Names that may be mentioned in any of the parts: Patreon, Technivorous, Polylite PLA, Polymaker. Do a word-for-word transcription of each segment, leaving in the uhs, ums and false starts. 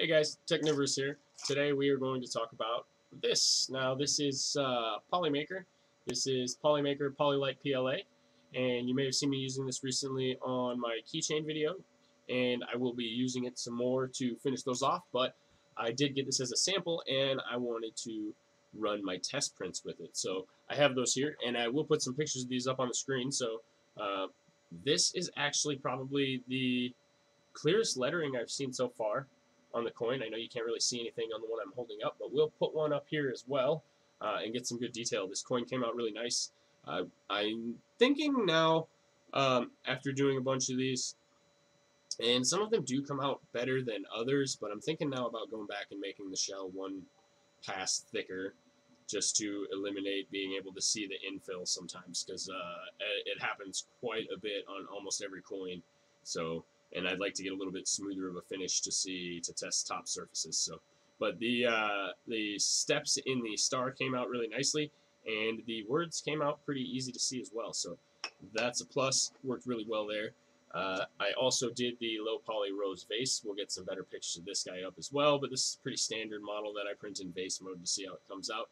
Hey guys, Technivorous here. Today we are going to talk about this. Now this is uh, Polymaker. This is Polymaker Polylite P L A, and you may have seen me using this recently on my keychain video, and I will be using it some more to finish those off, but I did get this as a sample and I wanted to run my test prints with it. So I have those here, and I will put some pictures of these up on the screen. So uh, this is actually probably the clearest lettering I've seen so far on the coin. I know you can't really see anything on the one I'm holding up, but we'll put one up here as well uh, and get some good detail. This coin came out really nice. Uh, I'm thinking now, um, after doing a bunch of these, and some of them do come out better than others, but I'm thinking now about going back and making the shell one pass thicker just to eliminate being able to see the infill sometimes, because uh, it happens quite a bit on almost every coin. So, and I'd like to get a little bit smoother of a finish to see to test top surfaces. So, but the uh, the steps in the star came out really nicely, and the words came out pretty easy to see as well. So that's a plus. Worked really well there. Uh, I also did the low poly rose vase. We'll get some better pictures of this guy up as well. But this is a pretty standard model that I print in vase mode to see how it comes out.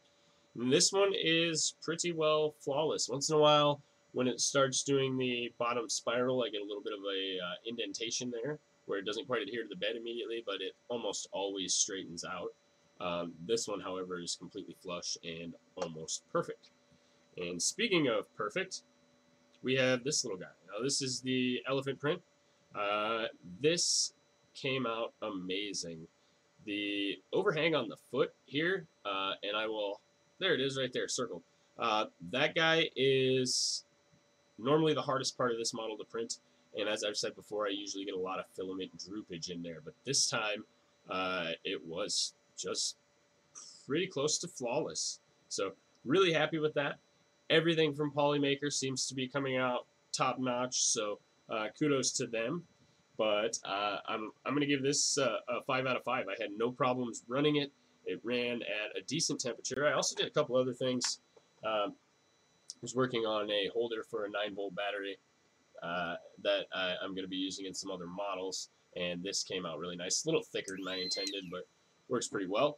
And this one is pretty well flawless. Once in a while, when it starts doing the bottom spiral, I get a little bit of a uh, indentation there where it doesn't quite adhere to the bed immediately, but it almost always straightens out. Um, this one, however, is completely flush and almost perfect. And speaking of perfect, we have this little guy. Now this is the elephant print. Uh, this came out amazing. The overhang on the foot here, uh, and I will, there it is right there, circled. Uh, that guy is normally the hardest part of this model to print, and as I've said before, I usually get a lot of filament droopage in there, but this time uh, it was just pretty close to flawless. So really happy with that. Everything from Polymaker seems to be coming out top notch, so uh, kudos to them. But uh, I'm, I'm going to give this uh, a five out of five. I had no problems running it. It ran at a decent temperature. I also did a couple other things. Um, I was working on a holder for a nine volt battery uh, that I, I'm going to be using in some other models, and this came out really nice. A little thicker than I intended, but works pretty well.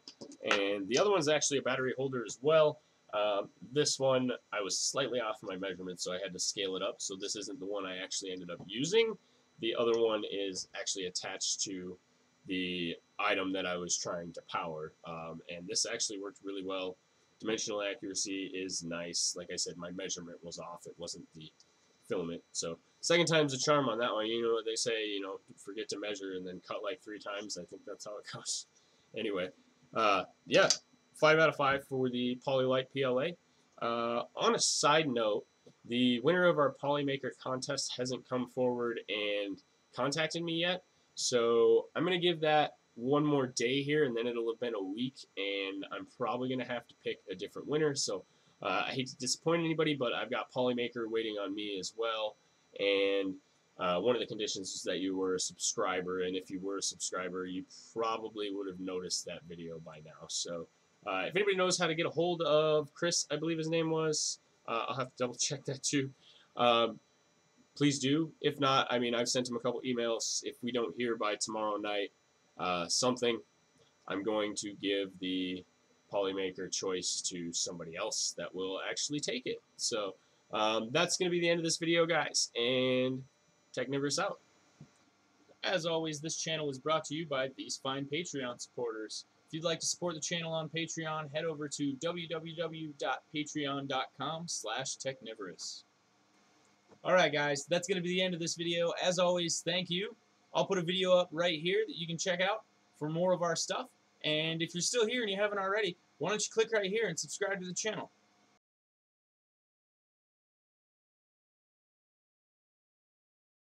And the other one's actually a battery holder as well. Um, this one, I was slightly off my measurements, so I had to scale it up. So this isn't the one I actually ended up using. The other one is actually attached to the item that I was trying to power, um, and this actually worked really well. Dimensional accuracy is nice. Like I said, my measurement was off. It wasn't the filament. So second time's a charm on that one. You know what they say, you know, forget to measure and then cut like three times. I think that's how it goes. Anyway, uh, yeah, five out of five for the Polylite P L A. Uh, on a side note, the winner of our Polymaker contest hasn't come forward and contacted me yet. So I'm going to give that one more day here, and then it'll have been a week, and I'm probably going to have to pick a different winner. So uh, I hate to disappoint anybody, but I've got Polymaker waiting on me as well. And uh, one of the conditions is that you were a subscriber, and if you were a subscriber, you probably would have noticed that video by now. So uh, if anybody knows how to get a hold of Chris, I believe his name was, uh, I'll have to double check that too. Um, please do. If not, I mean, I've sent him a couple emails. If we don't hear by tomorrow night, Uh, something, I'm going to give the Polymaker choice to somebody else that will actually take it. So um, that's going to be the end of this video, guys, and Technivorous out. As always, this channel is brought to you by these fine Patreon supporters. If you'd like to support the channel on Patreon, head over to w w w dot patreon dot com slash technivorous. Alright guys, that's going to be the end of this video. As always, thank you. I'll put a video up right here that you can check out for more of our stuff. And if you're still here and you haven't already, why don't you click right here and subscribe to the channel.